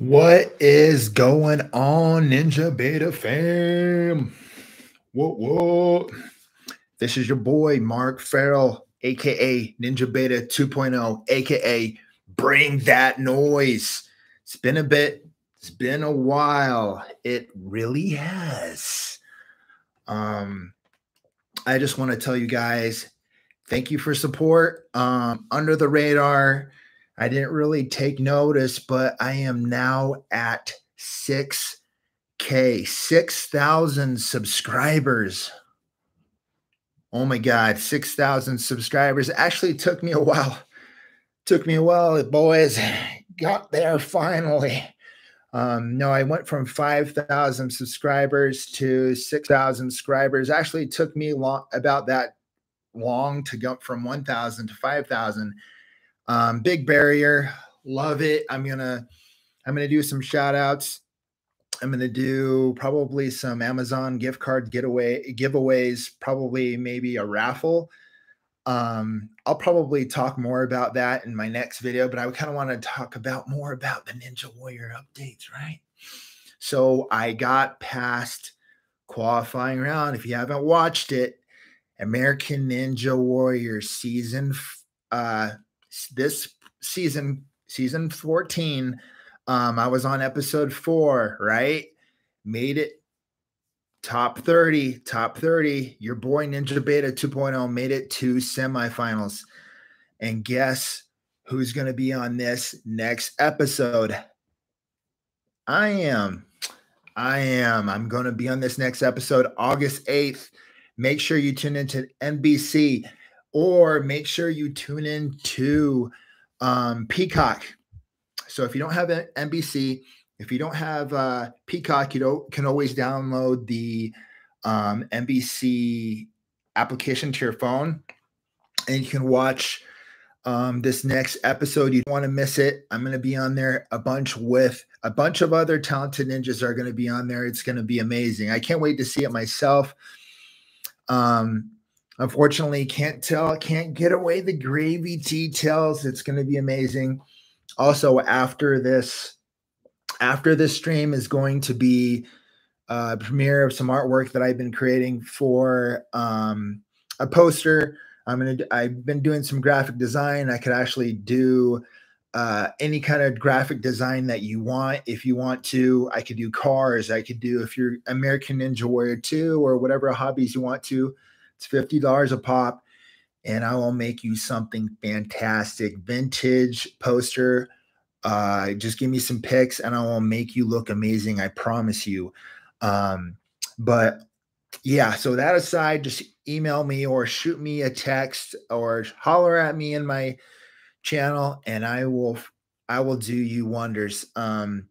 What is going on, Ninja Beta fam? What, what? This is your boy, Mark Farrell, a.k.a. Ninja Beta 2.0, a.k.a. Bring That Noise. It's been a bit. It's been a while. It really has. I just want to tell you guys, thank you for support. Under the radar, I didn't really take notice, but I am now at 6K, 6,000 subscribers. Oh my God, 6,000 subscribers. Actually, took me a while. Took me a while, boys. Got there finally. No, I went from 5,000 subscribers to 6,000 subscribers. Actually, took me about that long to go from 1,000 to 5,000. Big barrier. Love it. I'm gonna do some shout outs. I'm gonna do probably some Amazon gift card giveaways, probably maybe a raffle. I'll probably talk more about that in my next video, but I kind of want to talk about more about the Ninja Warrior updates, right? So I got past qualifying round. If you haven't watched it, American Ninja Warrior season this season, season 14, I was on episode 4, right? Made it top 30, top 30. Your boy Ninja Beta 2.0 made it to semifinals. And guess who's going to be on this next episode? I am. I'm going to be on this next episode, August 8th. Make sure you tune into NBC. Or make sure you tune in to Peacock. So if you don't have NBC, if you don't have Peacock, you can always download the NBC application to your phone. And you can watch this next episode. You don't want to miss it. I'm going to be on there a bunch with a bunch of other talented ninjas are going to be on there. It's going to be amazing. I can't wait to see it myself. Unfortunately, can't get away the gravy details. It's going to be amazing. Also, after this stream is going to be a premiere of some artwork that I've been creating for a poster. I've been doing some graphic design. I could actually do any kind of graphic design that you want. If you want to, I could do cars. I could do, if you're American Ninja Warrior 2 or whatever hobbies you want to. It's $50 a pop, and I will make you something fantastic. Vintage poster. Just give me some pics, and I will make you look amazing. I promise you. But yeah, so that aside, just email me or shoot me a text or holler at me in my channel, and I will do you wonders. But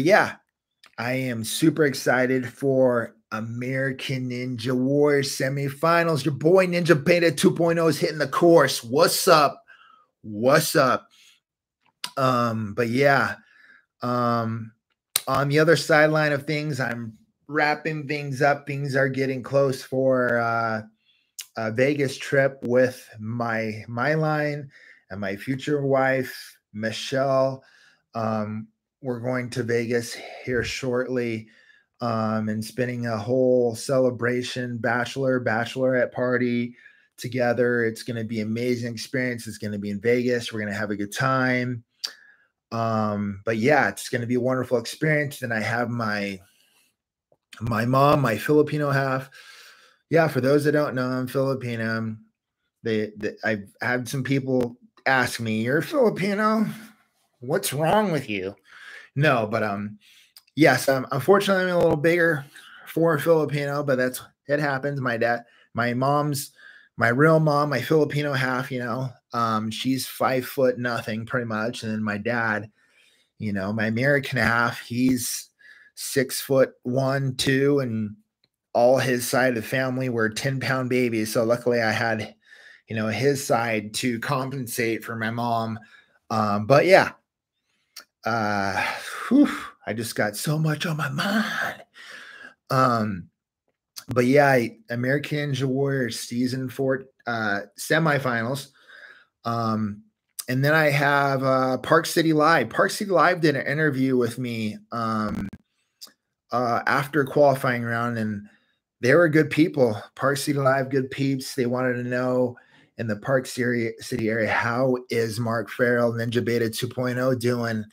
yeah, I am super excited for American Ninja Warrior semifinals. Your boy Ninja Beta 2.0 is hitting the course. What's up? What's up? But yeah, on the other sideline of things, I'm wrapping things up. Things are getting close for a Vegas trip with my line and my future wife, Michelle. We're going to Vegas here shortly. And spending a whole celebration bachelorette party together. It's going to be an amazing experience. It's going to be in Vegas. We're going to have a good time. But yeah, it's going to be a wonderful experience. Then I have my mom, my Filipino half. Yeah, for those that don't know, I'm Filipino. I've had some people ask me, "You're Filipino? What's wrong with you?" No, but yes, unfortunately, I'm a little bigger for a Filipino, but it happens. My real mom, my Filipino half, she's 5 foot nothing pretty much. And then my dad, my American half, he's 6'1", 2", and all his side of the family were 10-pound babies. So luckily I had, his side to compensate for my mom. But yeah, whew. I just got so much on my mind. But yeah, American Ninja Warrior season 4 semifinals. And then I have Park City Live. Park City Live did an interview with me after qualifying round, and they were good people. Park City Live, good peeps. They wanted to know in the Park City area, how is Mark Farrell, Ninja Beta 2.0 doing?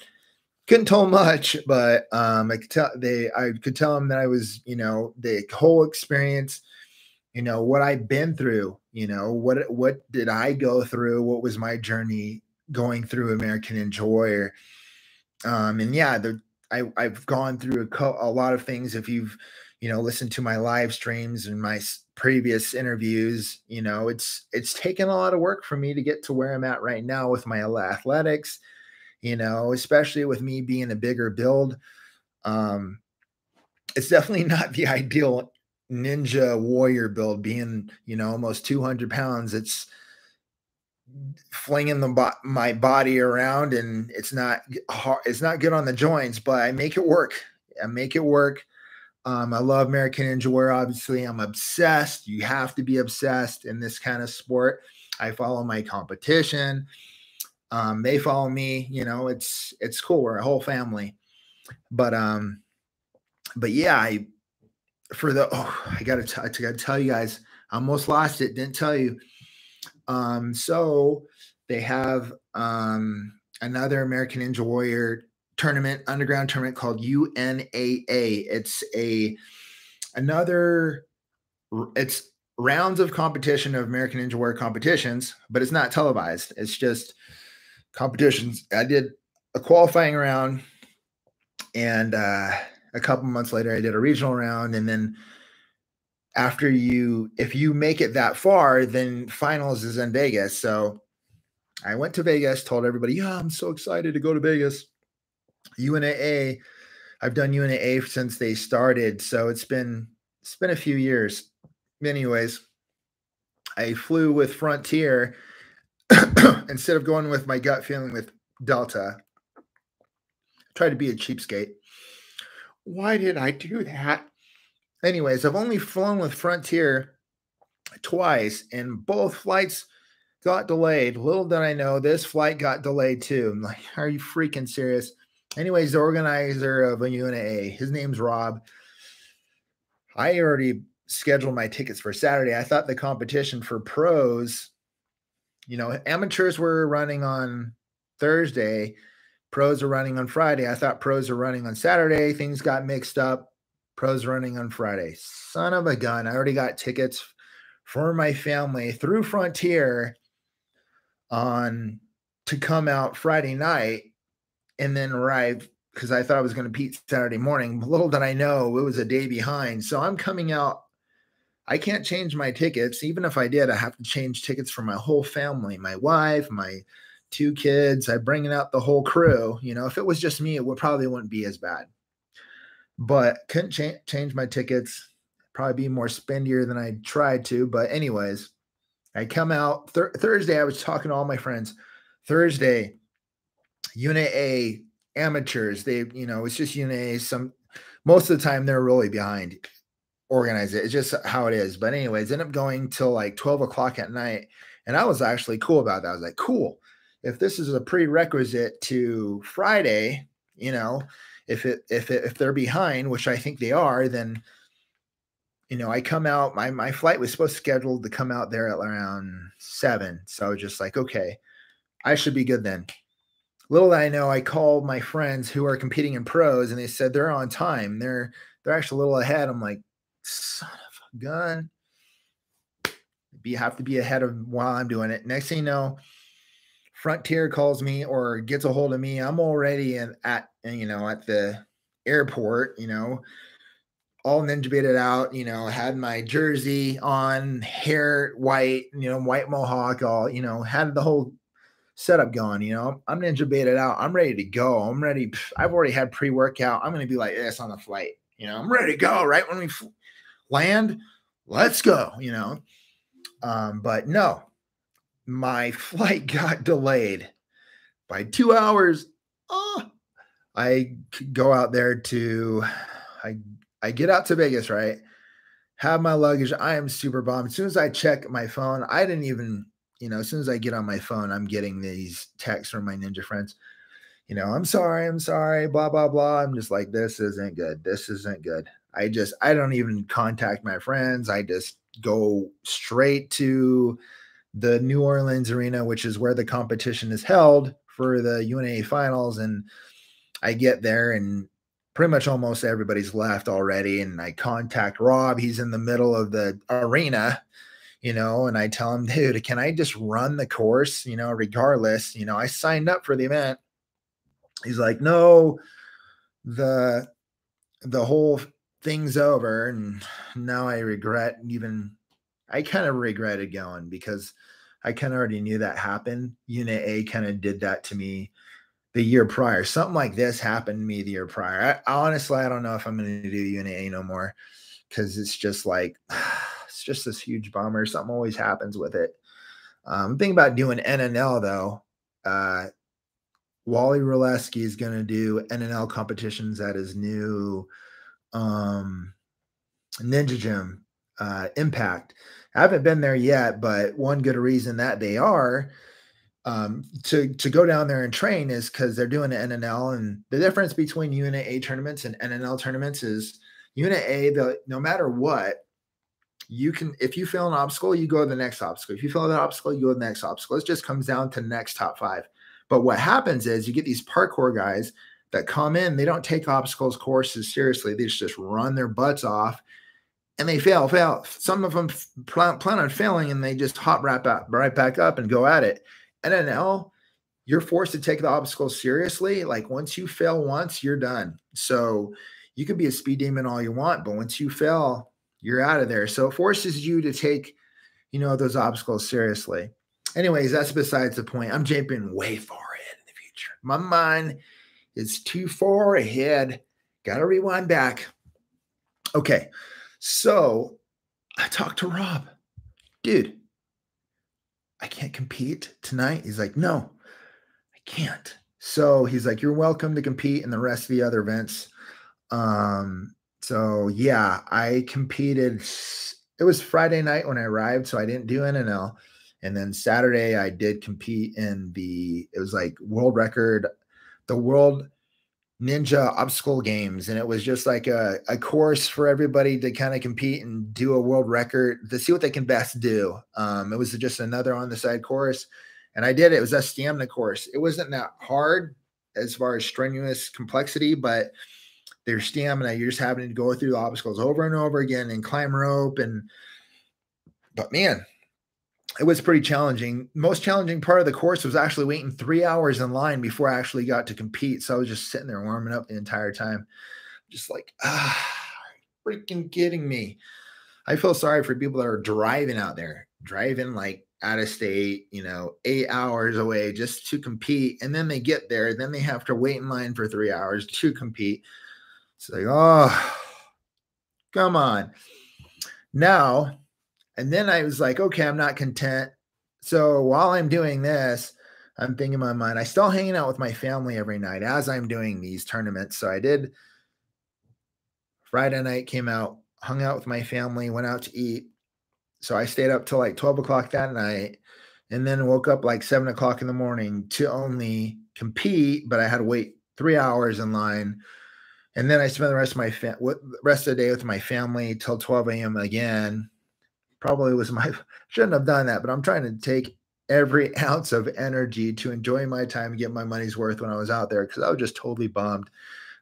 Couldn't tell much, but I could tell I could tell them that I was, you know, the whole experience, you know, what I've been through, you know, what did I go through? What was my journey going through American Ninja Warrior? And yeah, I've gone through a lot of things. If you've, you know, listened to my live streams and my previous interviews, you know, it's taken a lot of work for me to get to where I'm at right now with my athletics, you know, especially with me being a bigger build. It's definitely not the ideal Ninja Warrior build, being, you know, almost 200 pounds. It's flinging my body around, and it's not hard. It's not good on the joints, but I make it work. I make it work. I love American Ninja Warrior. Obviously, I'm obsessed. You have to be obsessed in this kind of sport. I follow my competition. They follow me, you know, it's cool. We're a whole family, but yeah, I gotta tell you guys, I almost lost it. Didn't tell you. So they have, another American Ninja Warrior tournament, underground tournament called UNAA. It's it's rounds of competition of American Ninja Warrior competitions, but it's not televised. It's just competitions. I did a qualifying round, and a couple months later I did a regional round, and then after if you make it that far, then finals is in Vegas. So I went to Vegas, told everybody, yeah, I'm so excited to go to Vegas. UNAA, I've done UNAA since they started, so it's been a few years. Anyways, I flew with Frontier instead of going with my gut feeling with Delta. Try to be a cheapskate. Why did I do that? Anyways, I've only flown with Frontier twice, and both flights got delayed. Little did I know, this flight got delayed too. I'm like, are you freaking serious? Anyways, the organizer of a UNAA, his name's Rob. I already scheduled my tickets for Saturday. I thought the competition for pros, you know, amateurs were running on Thursday, pros are running on Friday. I thought pros are running on Saturday. Things got mixed up. Pros running on Friday. Son of a gun. I already got tickets for my family through Frontier to come out Friday night and then arrive, because I thought I was going to beat Saturday morning. Little did I know, it was a day behind. So I'm coming out. I can't change my tickets. Even if I did, I have to change tickets for my whole family, my wife, my two kids. I'm bringing out the whole crew. You know, if it was just me, it probably wouldn't be as bad. But couldn't change my tickets. Probably be more spendier than I tried to. But anyways, I come out Thursday. I was talking to all my friends. Thursday, UNAA amateurs, they, you know, it's just UNAA. Most of the time they're really behind. Organize it. It's just how it is. But anyways, ended up going till like 12 o'clock at night. And I was actually cool about that. I was like, cool. If this is a prerequisite to Friday, you know, if they're behind, which I think they are, then, you know, I come out, my flight was scheduled to come out there at around 7. So I was just like, okay, I should be good then. Little I know, I called my friends who are competing in pros, and they said they're on time. They're actually a little ahead. I'm like, son of a gun. You have to be ahead of while I'm doing it. Next thing you know, Frontier calls me or gets a hold of me. I'm already at the airport, you know, all Ninja Baited out, you know, had my jersey on, hair white, you know, white mohawk, all, you know, had the whole setup going, you know, I'm Ninja Baited out. I'm ready to go. I'm ready. I've already had pre-workout. I'm going to be like this on the flight. You know, I'm ready to go right when we land. Let's go, you know. But no, my flight got delayed by 2 hours. Oh, I go out there I get out to Vegas, right? Have my luggage. I am super bummed. As soon as I check my phone, I didn't even You know, as soon as I get on my phone, I'm getting these texts from my ninja friends. You know, I'm sorry, blah, blah, blah. I'm just like, this isn't good. This isn't good. I don't even contact my friends. I just go straight to the New Orleans arena, which is where the competition is held for the UNAA finals. And I get there and pretty much almost everybody's left already. And I contact Rob. He's in the middle of the arena, you know, and I tell him, dude, can I just run the course? You know, regardless, you know, I signed up for the event. He's like, no, the whole thing's over. And now I regret even, I kind of regretted going because I kind of already knew that happened. UNAA kind of did that to me the year prior. Something like this happened to me the year prior. Honestly, I don't know if I'm going to do UNAA no more because it's just like, it's just this huge bummer. Something always happens with it. I'm thinking about doing NNL though. Wally Rileski is going to do NNL competitions at his new ninja gym, Impact. I haven't been there yet, but one good reason that they are to go down there and train is because they're doing the NNL. And the difference between UNAA tournaments and NNL tournaments is UNAA, no matter what, you can, if you fail an obstacle, you go to the next obstacle. If you fail that obstacle, you go to the next obstacle. It just comes down to next top five. But what happens is you get these parkour guys that come in, they don't take obstacles courses seriously. They just run their butts off and they fail. Some of them plan on failing and they just hop right back up and go at it. NNL, you're forced to take the obstacles seriously. Like once you fail once, you're done. So you can be a speed demon all you want, but once you fail, you're out of there. So it forces you to take, you know, those obstacles seriously. Anyways, that's besides the point. I'm jumping way far ahead in the future. My mind is too far ahead. Got to rewind back. Okay, so I talked to Rob. Dude, I can't compete tonight. He's like, no, I can't. So he's like, you're welcome to compete in the rest of the other events. So yeah, I competed. It was Friday night when I arrived, so I didn't do NNL. And then Saturday I did compete in it was like world record, the World Ninja Obstacle Games. And it was just like a course for everybody to kind of compete and do a world record to see what they can best do. It was just another on the side course. And I did it. It was a stamina course. It wasn't that hard as far as strenuous complexity, but their stamina, you're just having to go through the obstacles over and over again and climb rope. But man, it was pretty challenging. Most challenging part of the course was actually waiting 3 hours in line before I actually got to compete. So I was just sitting there warming up the entire time. Just like, are you freaking kidding me? I feel sorry for people that are driving out there, driving like out of state, you know, 8 hours away just to compete. And then they get there, then they have to wait in line for 3 hours to compete. It's like, oh, come on. Now, and then I was like, okay, I'm not content. So while I'm doing this, I'm thinking in my mind, I still hanging out with my family every night as I'm doing these tournaments. So I did Friday night, came out, hung out with my family, went out to eat. So I stayed up till like 12 o'clock that night and then woke up like 7 o'clock in the morning to only compete, but I had to wait 3 hours in line. And then I spent the rest of the day with my family till 12 a.m. again. Probably was my, shouldn't have done that, but I'm trying to take every ounce of energy to enjoy my time and get my money's worth when I was out there because I was just totally bummed.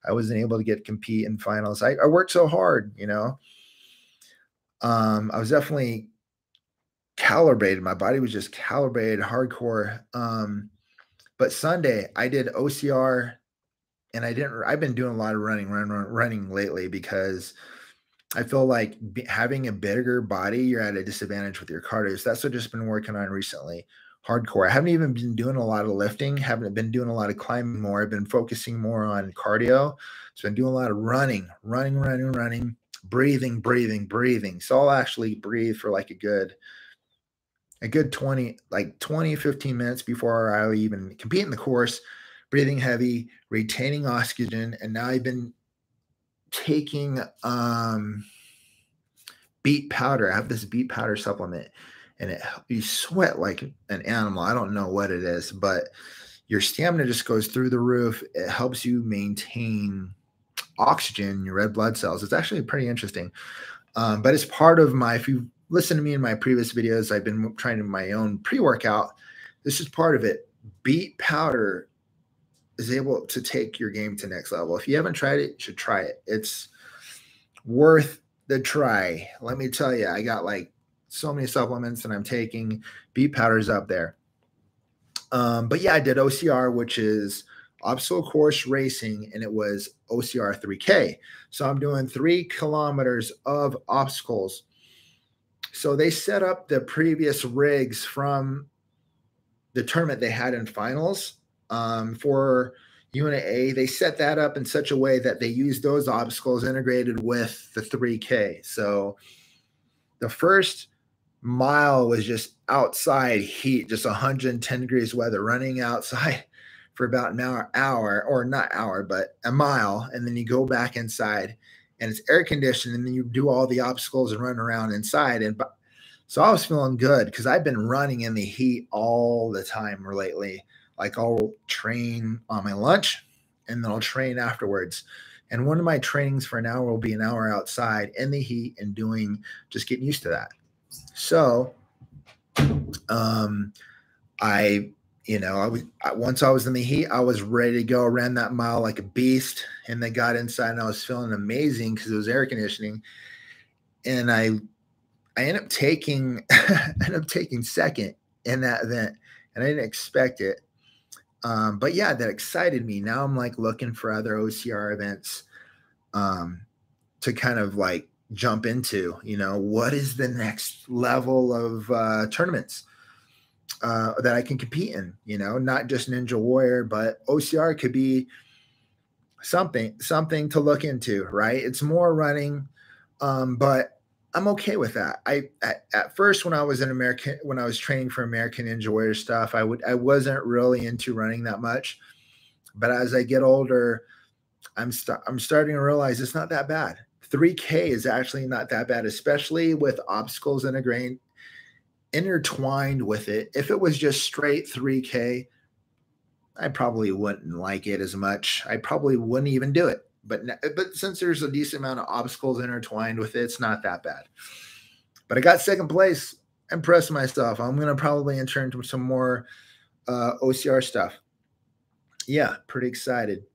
I wasn't able to get compete in finals. I worked so hard, you know. I was definitely calibrated. My body was just calibrated hardcore. But Sunday I did OCR and I've been doing a lot of running lately because I feel like having a bigger body, you're at a disadvantage with your cardio. So that's what I've just been working on recently, hardcore. I haven't even been doing a lot of lifting, haven't been doing a lot of climbing more. I've been focusing more on cardio. So I'm doing a lot of running, breathing. So I'll actually breathe for like a good 15 minutes before I even compete in the course, breathing heavy, retaining oxygen. And now I've been taking beet powder. I have this beet powder supplement and it, you sweat like an animal. I don't know what it is, but your stamina just goes through the roof. It helps you maintain oxygen, your red blood cells. It's actually pretty interesting. But it's part of my, if you listen to me in my previous videos, I've been trying to do my own pre-workout. This is part of it. Beet powder is able to take your game to next level. If you haven't tried it, you should try it. It's worth the try. Let me tell you, I got like so many supplements and I'm taking beet powders up there. But yeah, I did OCR, which is obstacle course racing, and it was OCR 3K. So I'm doing 3 kilometers of obstacles. So they set up the previous rigs from the tournament they had in finals for UNAA. They set that up in such a way that they used those obstacles integrated with the 3K. So the first mile was just outside heat, just 110 degrees weather, running outside for about an hour, or not hour, but a mile. And then you go back inside and it's air conditioned. And then you do all the obstacles and run around inside. And so I was feeling good because I've been running in the heat all the time lately. Like I'll train on my lunch and then I'll train afterwards. And one of my trainings for an hour will be an hour outside in the heat and doing, just getting used to that. So once I was in the heat, I was ready to go, ran that mile like a beast. And they got inside and I was feeling amazing because it was air conditioning. And I ended up taking, second in that event, and I didn't expect it. But yeah, that excited me. Now I'm like looking for other OCR events, to kind of like jump into, you know, what is the next level of, tournaments, that I can compete in, you know, not just Ninja Warrior, but OCR could be something to look into, right? It's more running. But I'm okay with that. At first, when I was in American, when I was training for American Ninja Warrior stuff, I wasn't really into running that much, but as I get older, I'm starting to realize it's not that bad. 3K is actually not that bad, especially with obstacles intertwined with it. If it was just straight 3K, I probably wouldn't like it as much. I probably wouldn't even do it. But since there's a decent amount of obstacles intertwined with it, it's not that bad. But I got second place. Impressed myself. I'm going to probably enter into some more OCR stuff. Yeah, pretty excited.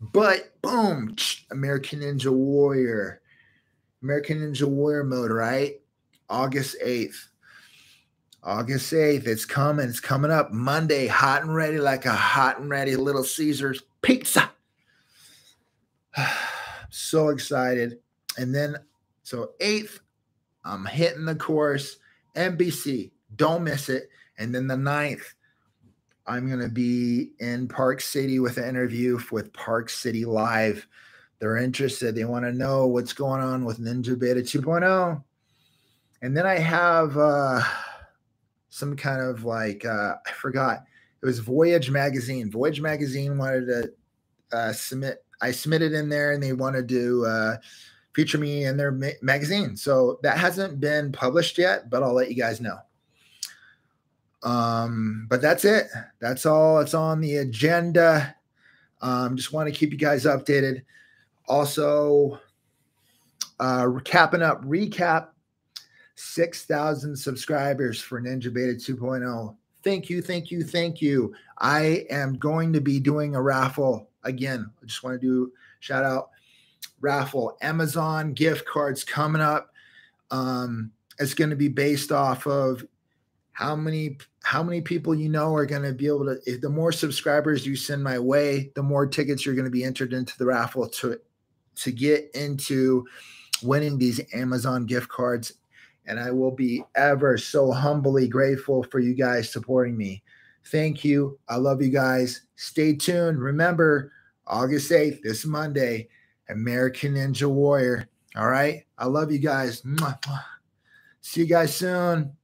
But boom, American Ninja Warrior. American Ninja Warrior mode, right? August 8th. August 8th. It's coming. It's coming up Monday. Hot and ready like a hot and ready Little Caesars pizza. So excited. And then, so 8th, I'm hitting the course. NBC, don't miss it. And then the 9th, I'm going to be in Park City with an interview with Park City Live. They're interested. They want to know what's going on with Ninja Beta 2.0. And then I have some kind of like, I forgot. It was Voyage Magazine. Voyage Magazine wanted to submit. I submitted in there and they wanted to feature me in their magazine. So that hasn't been published yet, but I'll let you guys know. But that's it. That's all that's on the agenda. Just want to keep you guys updated. Also, recap 6,000 subscribers for Ninja Beta 2.0. Thank you. Thank you. Thank you. I am going to be doing a raffle. Again, I just want to do shout out raffle, Amazon gift cards coming up. It's going to be based off of how many people, you know, are going to be able to, if the more subscribers you send my way, the more tickets you're going to be entered into the raffle to get into winning these Amazon gift cards. And I will be ever so humbly grateful for you guys supporting me. Thank you. I love you guys. Stay tuned. Remember, August 8th, this Monday, American Ninja Warrior. All right. I love you guys. See you guys soon.